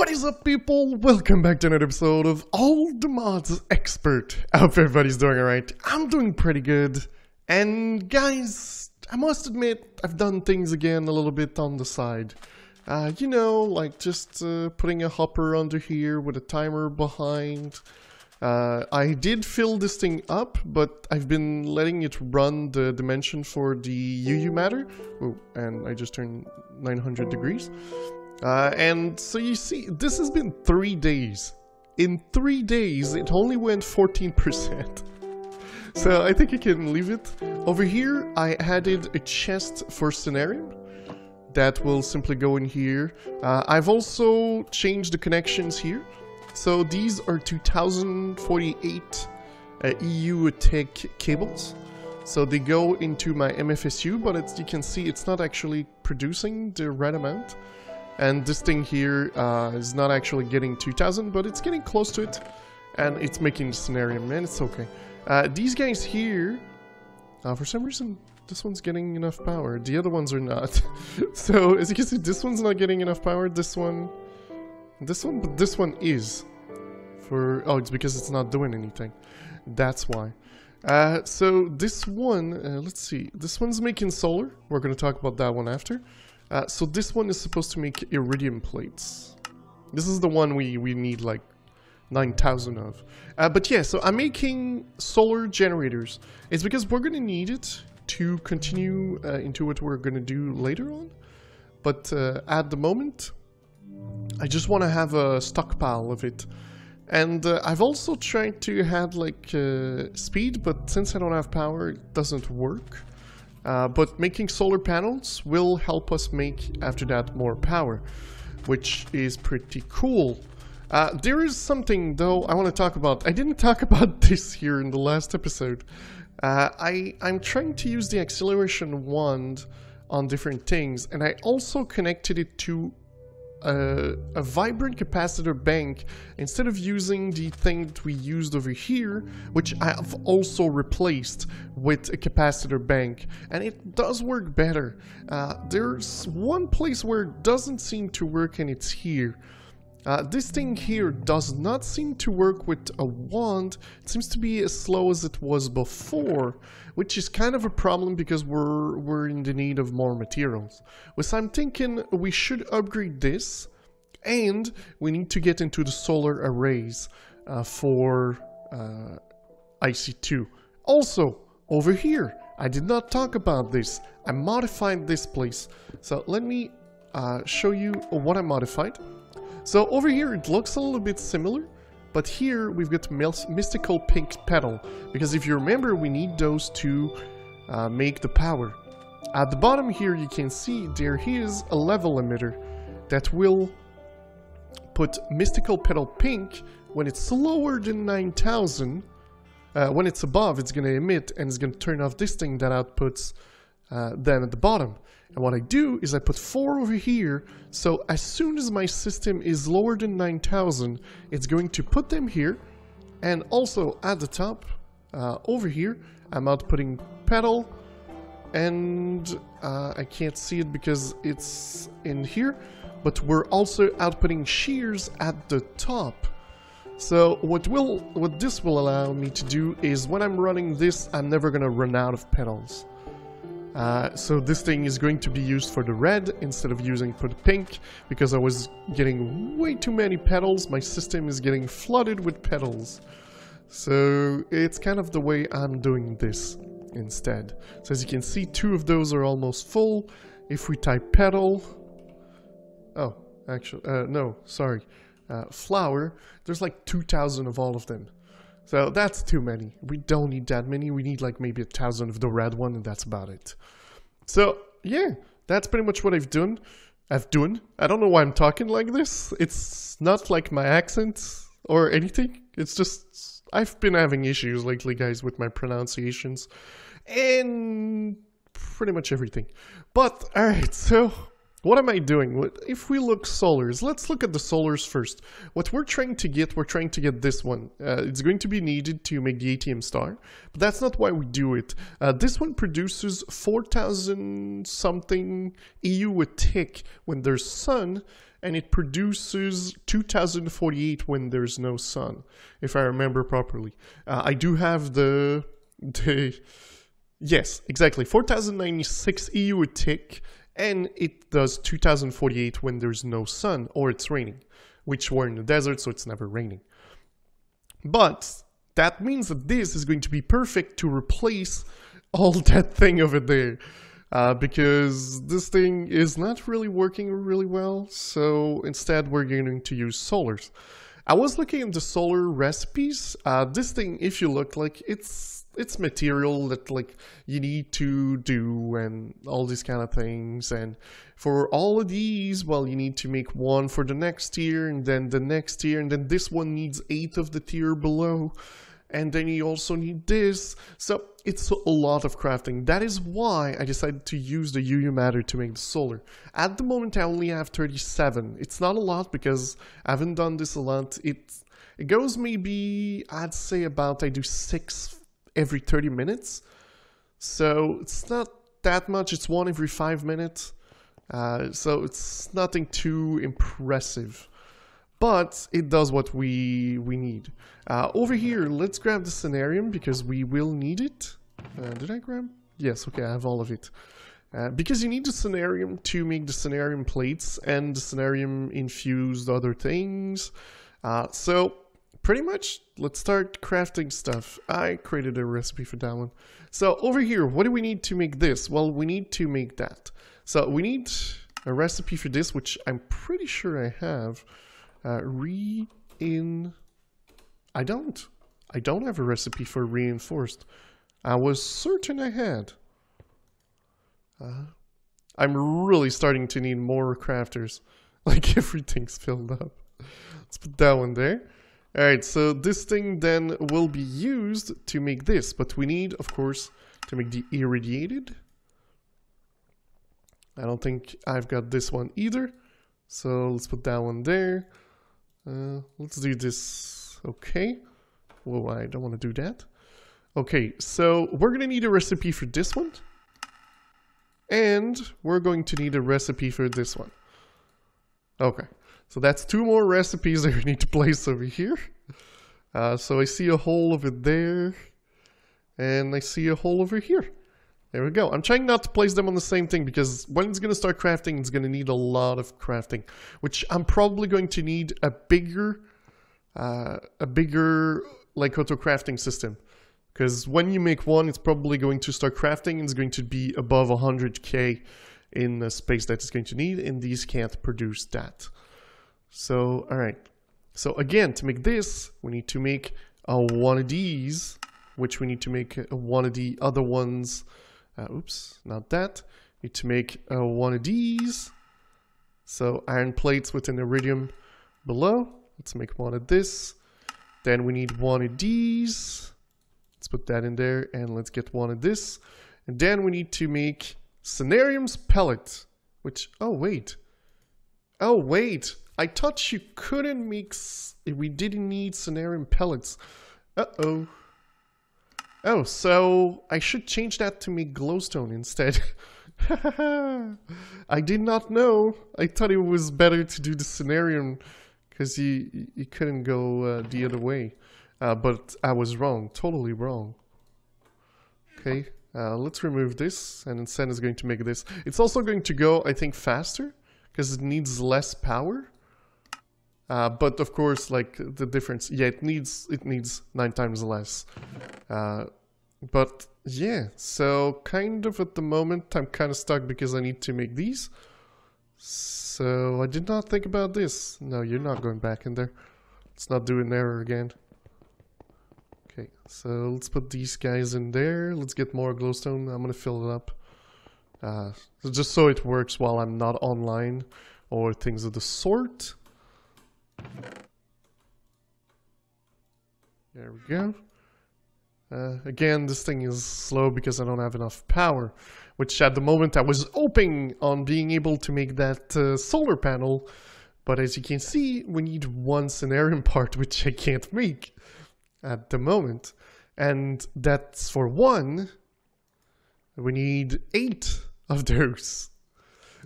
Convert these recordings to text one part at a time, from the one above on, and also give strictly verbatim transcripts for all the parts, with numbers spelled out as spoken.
What is up, people? Welcome back to another episode of All The Mods Expert. I hope everybody's doing alright. I'm doing pretty good. And guys, I must admit, I've done things again a little bit on the side. Uh, you know, like just uh, putting a hopper under here with a timer behind. Uh, I did fill this thing up, but I've been letting it run the dimension for the U U matter. Oh, and I just turned nine hundred degrees. Uh, and so you see, this has been three days. In three days, it only went fourteen percent. So I think you can leave it. Over here, I added a chest for scenarium. That will simply go in here. Uh, I've also changed the connections here. So these are two thousand forty-eight uh, E U tech cables. So they go into my M F S U, but it's, you can see it's not actually producing the right amount. And this thing here uh, is not actually getting two thousand, but it's getting close to it. And it's making the scenario, man, it's okay. Uh, these guys here, uh, for some reason, this one's getting enough power. The other ones are not. So as you can see, this one's not getting enough power. This one, this one, but this one is. For oh, it's because it's not doing anything. That's why. Uh, so this one, uh, let's see. This one's making solar. We're going to talk about that one after. Uh, so this one is supposed to make iridium plates. This is the one we, we need like nine thousand of. Uh, but yeah, so I'm making solar generators. It's because we're going to need it to continue uh, into what we're going to do later on. But uh, at the moment, I just want to have a stockpile of it. And uh, I've also tried to add like uh, speed, but since I don't have power, it doesn't work. Uh, but making solar panels will help us make, after that, more power, which is pretty cool. Uh, there is something, though, I want to talk about. I didn't talk about this here in the last episode. Uh, I, I'm trying to use the acceleration wand on different things, and I also connected it to a, a vibrant capacitor bank instead of using the thing that we used over here, which I've also replaced with a capacitor bank, and it does work better. Uh, there's one place where it doesn't seem to work, and it's here. Uh, this thing here does not seem to work with a wand. It seems to be as slow as it was before, which is kind of a problem because we're, we're in the need of more materials. So I'm thinking we should upgrade this, and we need to get into the solar arrays uh, for uh, I C two. Also, over here, I did not talk about this. I modified this place. So let me uh, show you what I modified. So over here it looks a little bit similar, but here we've got Mystical Pink Petal, because if you remember, we need those to uh, make the power. At the bottom here you can see there is a level emitter that will put Mystical Petal Pink when it's lower than nine thousand. Uh, when it's above, it's going to emit, and it's going to turn off this thing that outputs uh, then at the bottom. And what I do is I put four over here, so as soon as my system is lower than nine thousand, it's going to put them here. And also at the top, uh, over here, I'm outputting pedal, and uh, I can't see it because it's in here, but we're also outputting shears at the top. So what will what this will allow me to do is, when I'm running this, I'm never going to run out of pedals. Uh, so this thing is going to be used for the red instead of using for the pink, because I was getting way too many petals. My system is getting flooded with petals. So it's kind of the way I'm doing this instead. So as you can see, two of those are almost full. If we type petal, oh, actually, uh, no, sorry, uh, flower, there's like two thousand of all of them. So that's too many. We don't need that many. We need like maybe a thousand of the red one, and that's about it. So yeah, that's pretty much what I've done. I've done. I don't know why I'm talking like this. It's not like my accent or anything. It's just I've been having issues lately, guys, with my pronunciations and pretty much everything. But all right, so what am I doing? If we look solars, let's look at the solars first. What we're trying to get, we're trying to get this one. Uh, it's going to be needed to make the A T M star, but that's not why we do it. Uh, this one produces four thousand something E U a tick when there's sun, and it produces two thousand forty-eight when there's no sun, if I remember properly. Uh, I do have the... the yes, exactly, four thousand ninety-six E U tech, and it does two thousand forty-eight when there's no sun, or it's raining, which we're in the desert, so it's never raining. But that means that this is going to be perfect to replace all that thing over there. Uh, because this thing is not really working really well, so instead we're going to use solars. I was looking at the solar recipes. Uh, this thing, if you look, like it's it's material that like you need to do and all these kind of things. And for all of these, well, you need to make one for the next tier, and then the next tier, and then this one needs eight of the tier below. And then you also need this, so it's a lot of crafting. That is why I decided to use the U U matter to make the solar. At the moment I only have thirty-seven, it's not a lot because I haven't done this a lot. It, it goes maybe, I'd say about I do six every thirty minutes, so it's not that much, it's one every five minutes, uh, so it's nothing too impressive. But it does what we we need. Uh, over here, let's grab the scenarium because we will need it. Uh, did I grab? Yes, okay, I have all of it. Uh, because you need the scenarium to make the scenarium plates and the scenarium infused other things. Uh, so, pretty much, let's start crafting stuff. I created a recipe for that one. So, over here, what do we need to make this? Well, we need to make that. So, we need a recipe for this, which I'm pretty sure I have. Uh, re in I don't I don't have a recipe for reinforced. I was certain I had. uh, I'm really starting to need more crafters, like everything's filled up. Let's put that one there. Alright, so this thing then will be used to make this, but we need of course to make the irradiated. I don't think I've got this one either, so let's put that one there. Uh, let's do this. Okay. Whoa, I don't want to do that. Okay, so we're going to need a recipe for this one. And we're going to need a recipe for this one. Okay, so that's two more recipes that we need to place over here. Uh, so I see a hole over there. And I see a hole over here. There we go. I'm trying not to place them on the same thing because when it's going to start crafting, it's going to need a lot of crafting, which I'm probably going to need a bigger, uh, a bigger like auto crafting system, because when you make one, it's probably going to start crafting and it's going to be above one hundred K in the space that it's going to need, and these can't produce that. So, all right. So again, to make this, we need to make uh, one of these, which we need to make uh, one of the other ones. Uh, oops, not that. Need to make uh, one of these. So iron plates with an iridium below. Let's make one of this. Then we need one of these. Let's put that in there and let's get one of this. And then we need to make scenarium's pellet. Which, oh wait. Oh wait, I thought you couldn't make, we didn't need scenarium pellets. Uh-oh. Oh, so I should change that to make glowstone instead. I did not know. I thought it was better to do the scenarium because you, you couldn't go uh, the other way. Uh, but I was wrong, totally wrong. Okay, uh, let's remove this and Insen is going to make this. It's also going to go, I think, faster because it needs less power. Uh, but of course, like the difference, yeah, it needs it needs nine times less. Uh, but yeah, so kind of at the moment I'm kind of stuck because I need to make these. So I did not think about this. No, you're not going back in there. Let's not do an error again. Okay, so let's put these guys in there. Let's get more glowstone. I'm gonna fill it up, uh, just so it works while I'm not online or things of the sort. There we go. Uh, again, this thing is slow because I don't have enough power, which at the moment I was hoping on being able to make that uh, solar panel, but as you can see, we need one scenarium part, which I can't make at the moment, and that's for one. We need eight of those.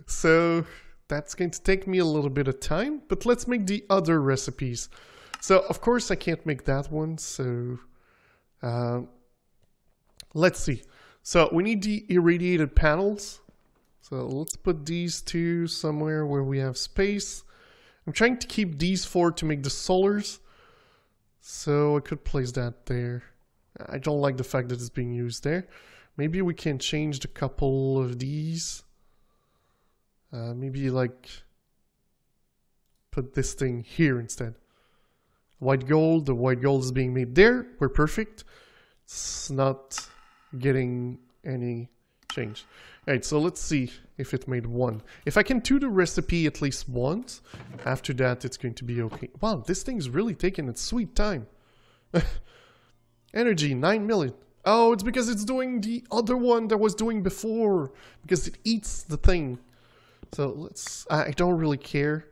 So that's going to take me a little bit of time, but let's make the other recipes. So of course I can't make that one, so uh, let's see. So we need the irradiated panels. So let's put these two somewhere where we have space. I'm trying to keep these four to make the solars. So I could place that there. I don't like the fact that it's being used there. Maybe we can change the couple of these. Uh, maybe like put this thing here instead. White gold, the white gold is being made there. We're perfect. It's not getting any change. Alright, so let's see if it made one. If I can do the recipe at least once, after that it's going to be okay. Wow, this thing's really taking its sweet time. Energy, nine million. Oh, it's because it's doing the other one that was doing before. Because it eats the thing. So let's... I don't really care.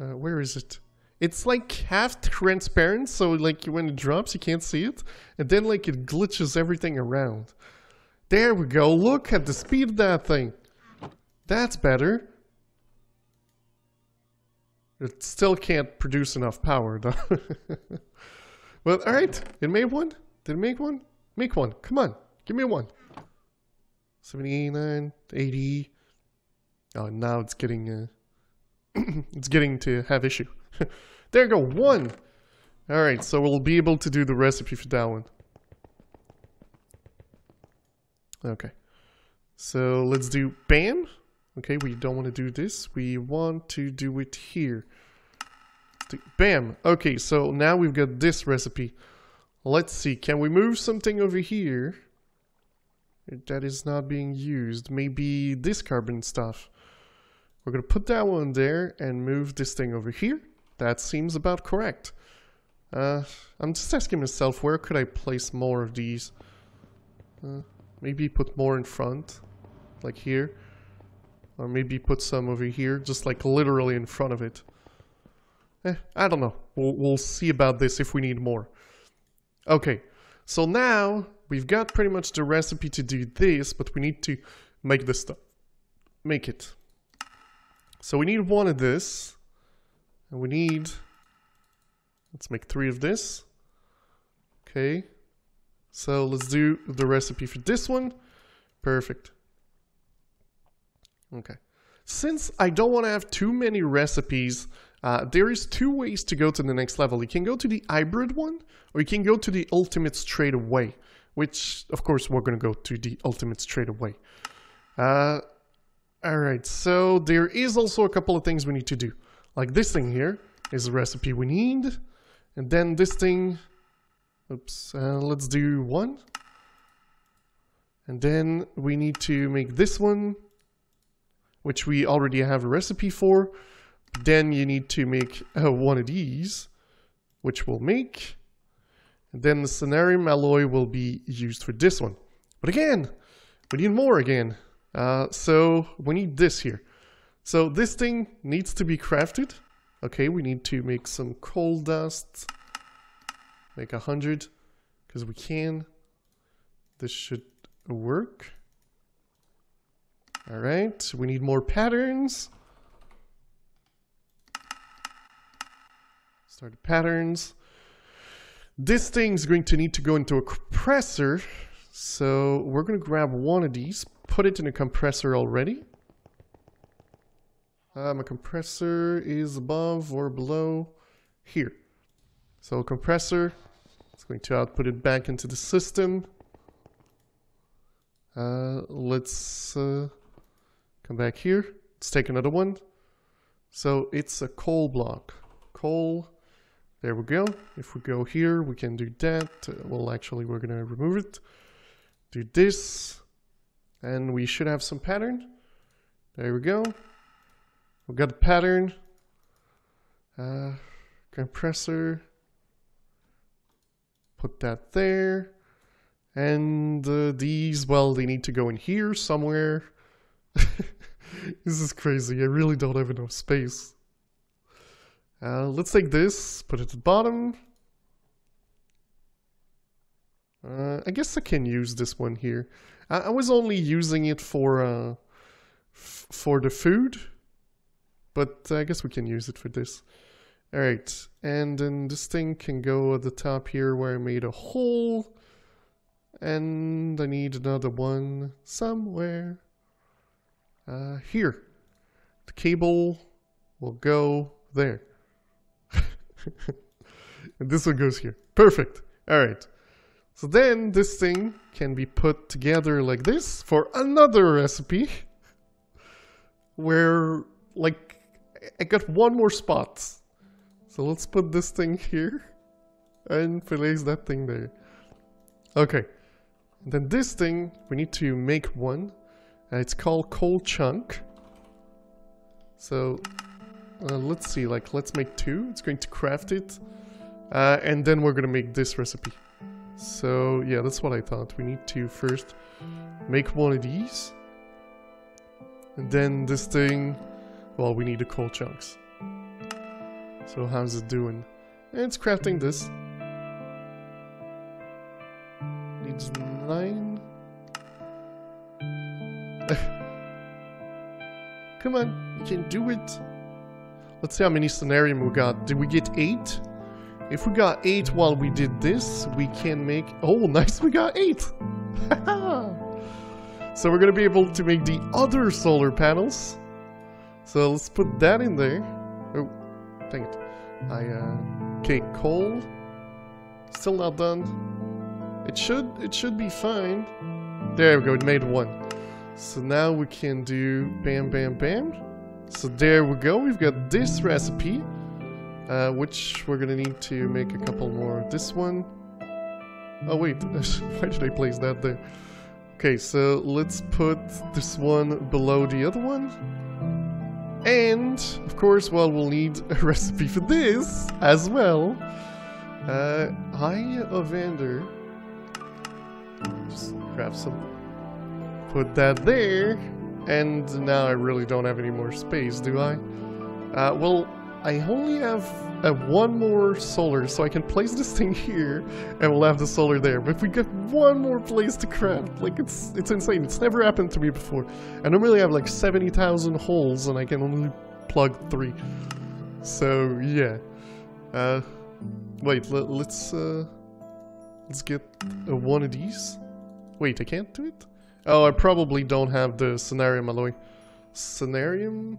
Uh, where is it? It's like half transparent, so like when it drops you can't see it. And then like it glitches everything around. There we go, look at the speed of that thing. That's better. It still can't produce enough power though. Well, alright, it made one. Did it make one? Make one, come on, give me one. seventy-nine, eighty. Oh, now it's getting, uh, it's getting to have issue. There you go, one. Alright, so we'll be able to do the recipe for that one. Okay, so let's do bam. Okay, we don't want to do this. We want to do it here. Bam. Okay, so now we've got this recipe. Let's see, can we move something over here that is not being used? Maybe this carbon stuff. We're going to put that one there and move this thing over here. That seems about correct. Uh, I'm just asking myself, where could I place more of these? Uh, maybe put more in front, like here. Or maybe put some over here, just like literally in front of it. Eh, I don't know. We'll, we'll see about this if we need more. Okay, so now we've got pretty much the recipe to do this, but we need to make this stuff. Make it. So we need one of this, and we need, let's make three of this. Okay, so let's do the recipe for this one. Perfect. Okay, since I don't want to have too many recipes, uh, there is two ways to go to the next level. You can go to the hybrid one, or you can go to the ultimate straight away, which of course we're going to go to the ultimate straight away. Uh, Alright, so there is also a couple of things we need to do. Like this thing here is the recipe we need. And then this thing... Oops, uh, let's do one. And then we need to make this one, which we already have a recipe for. Then you need to make uh, one of these, which we'll make. And then the scenarium alloy will be used for this one. But again, we need more again. Uh, so we need this here. So this thing needs to be crafted. Okay, we need to make some coal dust. Make a hundred, because we can. This should work. All right, we need more patterns. Start the patterns. This thing's going to need to go into a compressor. So we're going to grab one of these. Put it in a compressor already. Uh, my compressor is above or below here. So compressor, it's going to output it back into the system. Uh, let's uh, come back here. Let's take another one. So it's a coal block. Coal, there we go. If we go here, we can do that. Uh, well, actually, we're going to remove it. Do this. And we should have some pattern. There we go. We've got the pattern. Uh, compressor. Put that there. And uh, these, well, they need to go in here somewhere. This is crazy. I really don't have enough space. Uh, let's take this, put it at the bottom. Uh, I guess I can use this one here. I, I was only using it for uh, f for the food, but I guess we can use it for this. Alright, and then this thing can go at the top here where I made a hole. And I need another one somewhere. Uh, here. The cable will go there. And this one goes here. Perfect. Alright. So then this thing can be put together like this for another recipe. Where, like, I got one more spot. So let's put this thing here. And place that thing there. Okay. And then this thing, we need to make one. And it's called coal chunk. So, uh, let's see, like, let's make two. It's going to craft it. Uh, and then we're going to make this recipe. So, yeah, that's what I thought. We need to first make one of these. And then this thing, well, we need the coal chunks. So how's it doing? It's crafting this. Needs nine. Come on, you can do it. Let's see how many scenarium we got. Did we get eight? If we got eight while we did this, we can make... Oh, nice, we got eight! So we're gonna be able to make the other solar panels. So let's put that in there. Oh, dang it. I, uh... Okay, coal. Still not done. It should, it should be fine. There we go, it made one. So now we can do bam, bam, bam. So there we go, we've got this recipe. Uh, which we're gonna need to make a couple more. This one... Oh wait, why did I place that there? Okay, so let's put this one below the other one. And, of course, well, we'll need a recipe for this as well. Uh, Eye of Ender. Just grab some. Put that there. And now I really don't have any more space, do I? Uh, well... I only have uh, one more solar, so I can place this thing here, and we'll have the solar there. But if we get one more place to craft, like, it's it's insane. It's never happened to me before. I normally have like seventy thousand holes, and I can only plug three. So yeah. Uh, wait, let, let's uh, let's get uh, one of these. Wait, I can't do it. Oh, I probably don't have the scenarium alloy. Scenarium.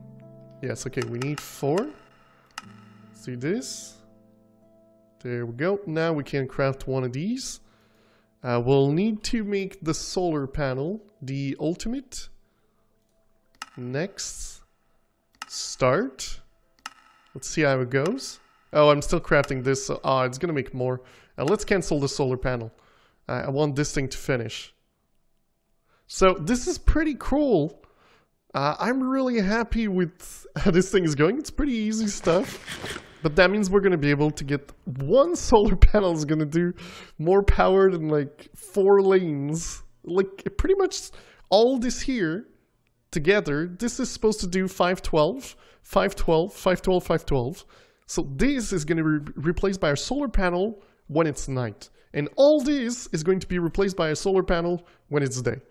Yes. Okay, we need four. Do this. There we go. Now we can craft one of these. Uh, we'll need to make the solar panel, the ultimate. Next. Start. Let's see how it goes. Oh, I'm still crafting this. So, ah, it's gonna make more. Uh, let's cancel the solar panel. Uh, I want this thing to finish. So this is pretty cool. Uh, I'm really happy with how this thing is going. It's pretty easy stuff. But that means we're going to be able to get one solar panel is going to do more power than like four lanes. Like pretty much all this here together, this is supposed to do five twelve, five twelve, five twelve, five twelve. So this is going to be replaced by our solar panel when it's night. And all this is going to be replaced by a solar panel when it's day.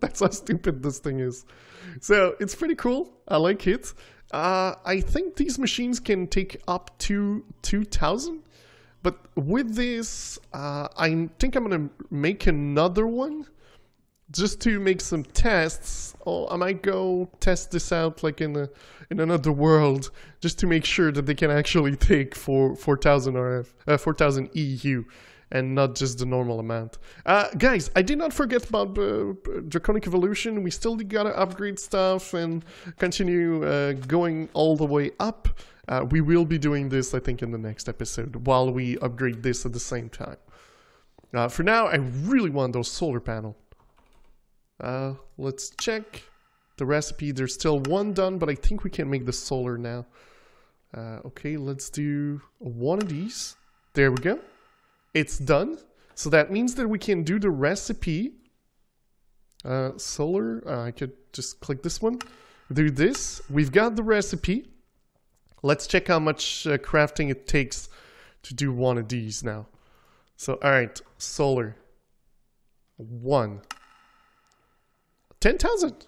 That's how stupid this thing is. So it's pretty cool. I like it. Uh, I think these machines can take up to two thousand. But with this, uh, I think I'm going to make another one. Just to make some tests. Oh, I might go test this out like in, a, in another world. Just to make sure that they can actually take four thousand R F, uh, four thousand E U. And not just the normal amount. Uh, guys, I did not forget about uh, Draconic Evolution. We still gotta upgrade stuff and continue uh, going all the way up. Uh, we will be doing this, I think, in the next episode, while we upgrade this at the same time. Uh, for now, I really want those solar panels. Uh, let's check the recipe. There's still one done, but I think we can make the solar now. Uh, okay, let's do one of these. There we go. It's done, so that means that we can do the recipe. Uh, solar, uh, I could just click this one. Do this, we've got the recipe. Let's check how much uh, crafting it takes to do one of these now. So, alright, solar. One. ten thousand!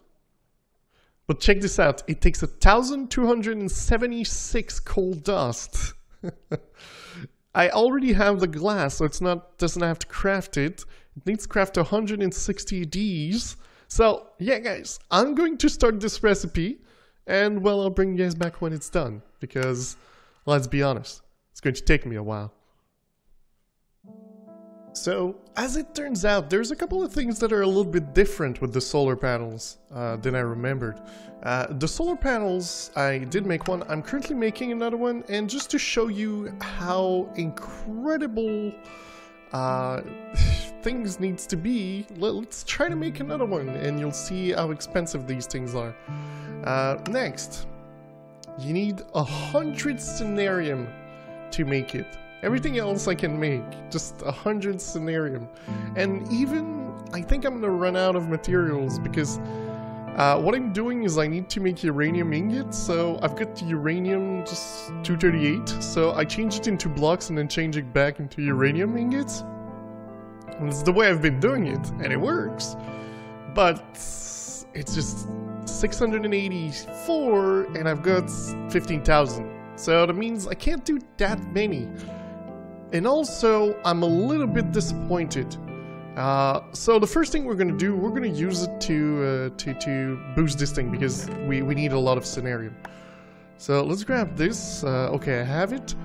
But check this out, it takes one thousand two hundred seventy-six coal dust. I already have the glass, so it's not doesn't have to craft it. It needs to craft one hundred sixty of these. So yeah guys, I'm going to start this recipe, and well, I'll bring you guys back when it's done, because let's be honest, it's going to take me a while. So, as it turns out, there's a couple of things that are a little bit different with the solar panels uh, than I remembered. Uh, the solar panels, I did make one, I'm currently making another one, and just to show you how incredible uh, things needs to be, let's try to make another one, and you'll see how expensive these things are. Uh, next, you need a hundred scenarium to make it. Everything else I can make, just a hundred scenarium. And even, I think I'm gonna run out of materials, because uh, what I'm doing is I need to make uranium ingots, so I've got the uranium, just two thirty-eight, so I changed it into blocks and then change it back into uranium ingots. And it's the way I've been doing it, and it works. But it's just six hundred eighty-four, and I've got fifteen thousand. So that means I can't do that many. And also, I'm a little bit disappointed. Uh, so the first thing we're going to do, we're going to use it to, uh, to to boost this thing, because we, we need a lot of scenarium. So let's grab this. Uh, okay, I have it.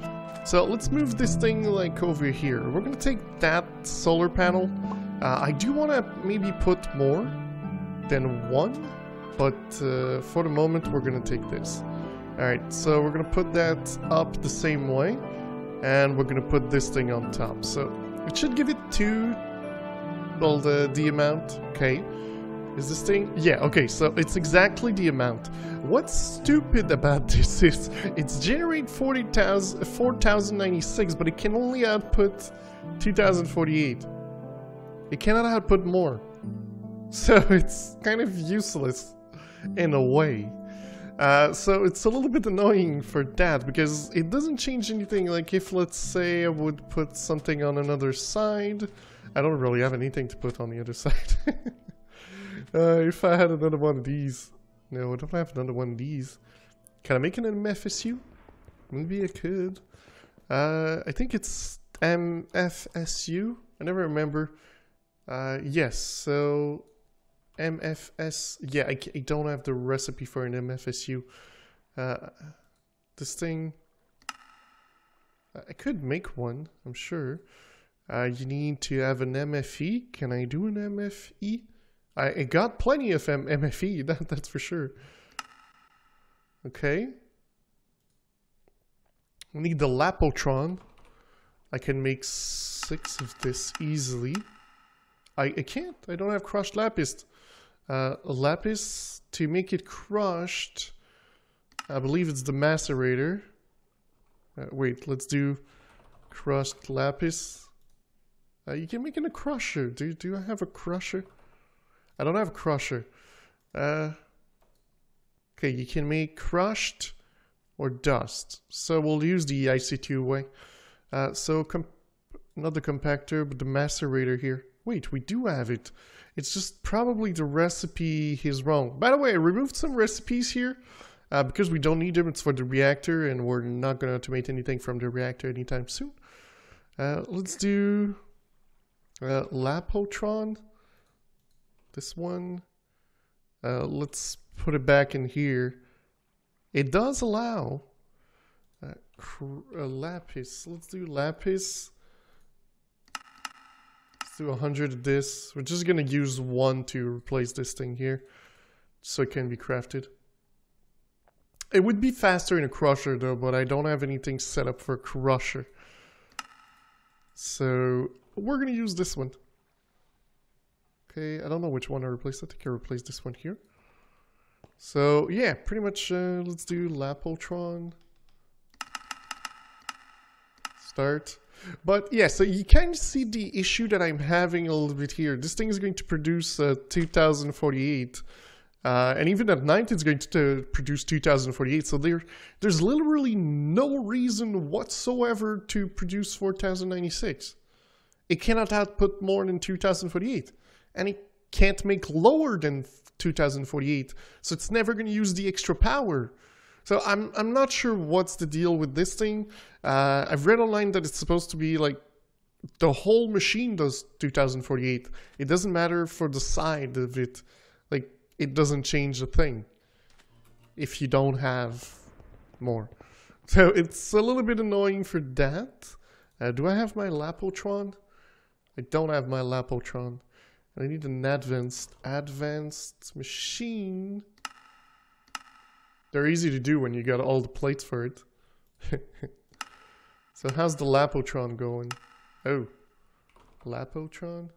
So let's move this thing like over here. We're going to take that solar panel. Uh, I do want to maybe put more than one, but uh, for the moment we're going to take this. Alright, so we're going to put that up the same way. And we're gonna put this thing on top, so it should give it two, well, the, the amount, okay. Is this thing? Yeah, okay, so it's exactly the amount. What's stupid about this is, it's generate four thousand ninety-six, but it can only output two thousand forty-eight. It cannot output more. So it's kind of useless, in a way. Uh, so it's a little bit annoying for that, because it doesn't change anything. Like if, let's say, I would put something on another side, I don't really have anything to put on the other side. uh, if I had another one of these, no, I don't have another one of these. Can I make an M F S U? Maybe I could. Uh, I think it's M F S U. I never remember. Uh, yes, so M F S, yeah, I, I don't have the recipe for an M F S U. Uh, this thing, I could make one, I'm sure. Uh, you need to have an M F E. Can I do an M F E? I, I got plenty of M MFE, that, that's for sure. Okay. We need the Lapotron. I can make six of this easily. I, I can't, I don't have crushed lapis. Uh, lapis, to make it crushed, I believe it's the macerator. Uh, wait, let's do crushed lapis. Uh, you can make it a crusher. Do, do I have a crusher? I don't have a crusher. Uh, okay, you can make crushed or dust. So we'll use the I C two way. Uh, so comp not the compactor, but the macerator here. Wait, we do have it. It's just probably the recipe is wrong. By the way, I removed some recipes here uh, because we don't need them. It's for the reactor, and we're not going to automate anything from the reactor anytime soon. Uh, let's do uh, Lapotron. This one. Uh, let's put it back in here. It does allow uh, uh, Lapis. Let's do Lapis. one hundred of this. We're just gonna use one to replace this thing here, so it can be crafted. It would be faster in a crusher though, but I don't have anything set up for a crusher, so we're gonna use this one. Okay, I don't know which one I replaced. I think I replaced this one here. So yeah, pretty much. Uh, let's do Lapotron. Start. But yeah, so you can see the issue that I'm having a little bit here. This thing is going to produce uh, two thousand forty-eight, uh, and even at night it's going to produce two thousand forty-eight, so there, there's literally no reason whatsoever to produce four thousand ninety-six. It cannot output more than two thousand forty-eight, and it can't make lower than two thousand forty-eight, so it's never going to use the extra power. So I'm, I'm not sure what's the deal with this thing. Uh, I've read online that it's supposed to be like the whole machine does two thousand forty-eight. It doesn't matter for the side of it. Like, it doesn't change a thing if you don't have more. So it's a little bit annoying for that. Uh, do I have my Lapotron? I don't have my Lapotron. I need an advanced, advanced machine. They're easy to do when you got all the plates for it. So how's the Lapotron going? Oh, Lapotron.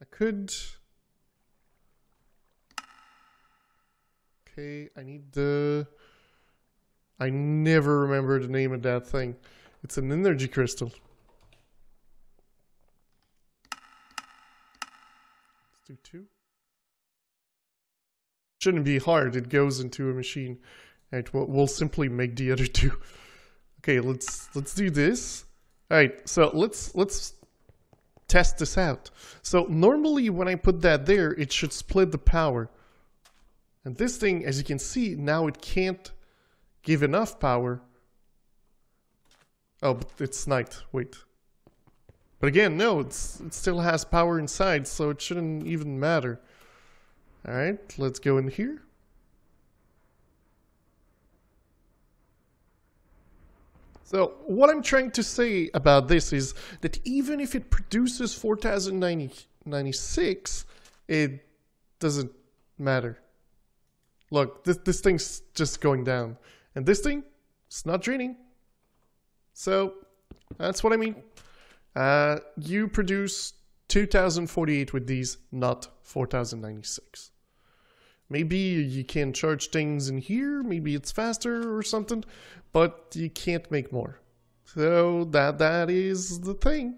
I could. Okay, I need the. I never remember the name of that thing. It's an energy crystal. Let's do two. Shouldn't be hard. It goes into a machine, and right, we'll simply make the other two. Okay, let's let's do this. All right, so let's let's test this out. So normally when I put that there, it should split the power. And this thing, as you can see, now it can't give enough power. Oh, but it's night. Wait. But again, no, it's it still has power inside, so it shouldn't even matter. All right, let's go in here. So what I'm trying to say about this is that even if it produces four thousand ninety-six, it doesn't matter. Look, this, this thing's just going down. And this thing, it's not draining. So that's what I mean. Uh, you produce two thousand forty-eight with these, not four thousand ninety-six. Maybe you can charge things in here, maybe it's faster or something, but you can't make more. So that that is the thing.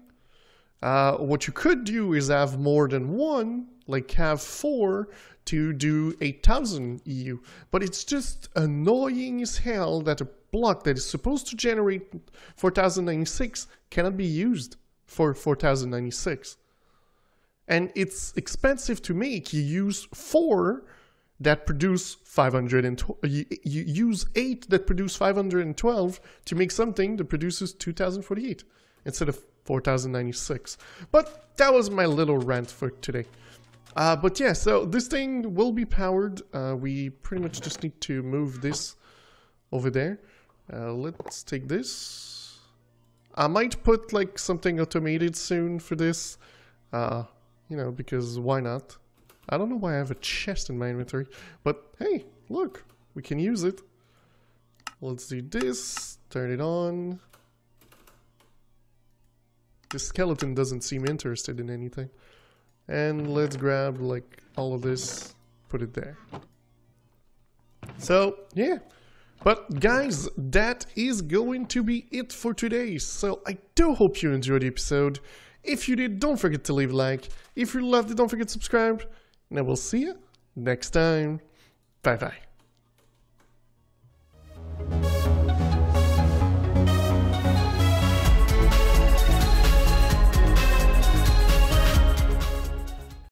Uh, what you could do is have more than one, like have four to do eight thousand E U. But it's just annoying as hell that a block that is supposed to generate four thousand ninety-six cannot be used for four thousand ninety-six. And it's expensive to make. You use four that produce five hundred, and you, you use eight that produce five hundred twelve to make something that produces two thousand forty-eight instead of four thousand ninety-six. But that was my little rant for today. Uh, but yeah, so this thing will be powered. Uh, we pretty much just need to move this over there. Uh, let's take this. I might put like something automated soon for this, uh, you know, because why not? I don't know why I have a chest in my inventory, but hey, look, we can use it. Let's do this, turn it on. This skeleton doesn't seem interested in anything. And let's grab like all of this, put it there. So yeah, but guys, that is going to be it for today. So I do hope you enjoyed the episode. If you did, don't forget to leave a like. If you loved it, don't forget to subscribe. And I will see you next time. Bye bye.